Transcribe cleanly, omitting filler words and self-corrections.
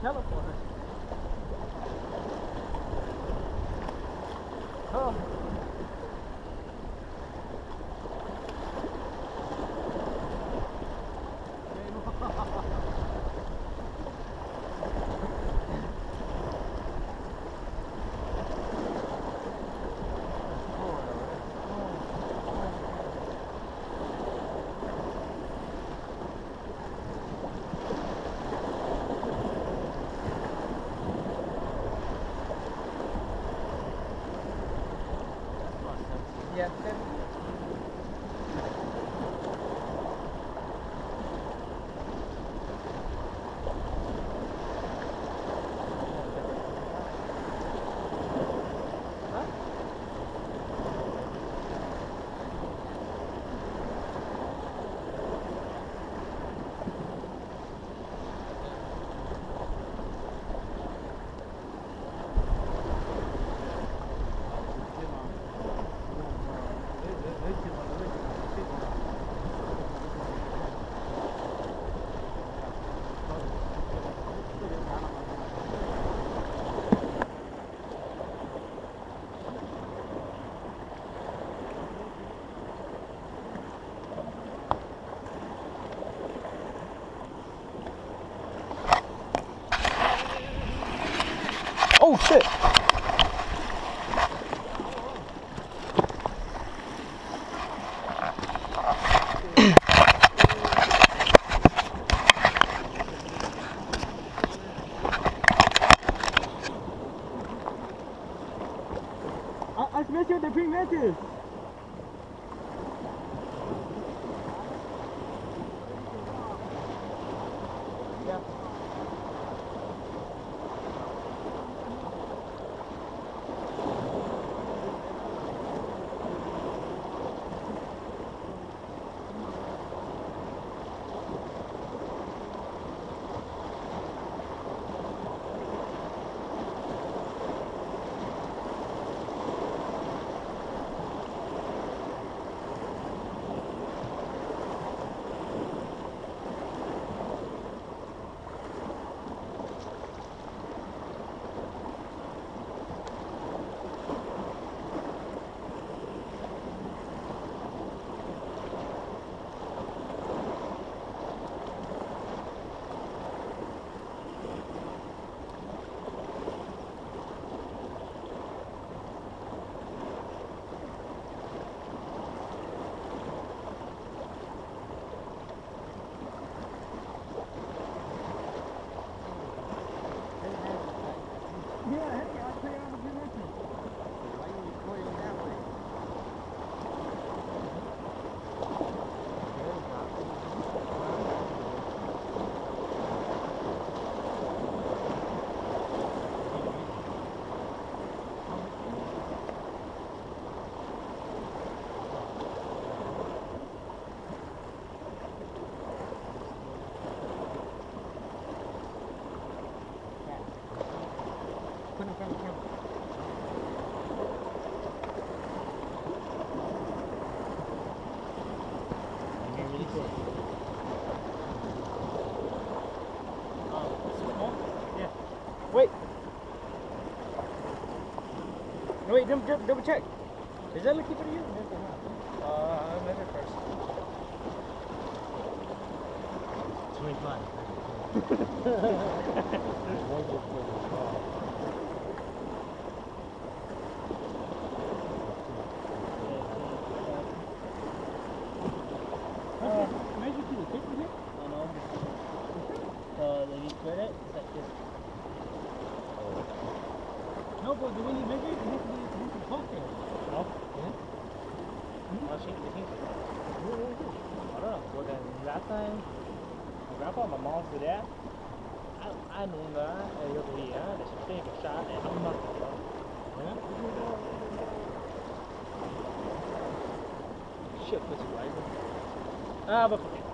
teleporter. Oh. Yeah, oh shit! I measured the 3 meters! Wait. No, wait, double check. Is that looking for you? Another person. 25. Imagine you could have it. I know. So then you put it, it's like this. No, but the way you measure it, you need to poke it. No? Yeah? I'll shake the thing. I don't know. Well, then last time, my grandpa and my mom were there. I knew that. And you'll be here. They should take a shot. And I'm not going to. Yeah? Shit, this is rising. Ah, but okay.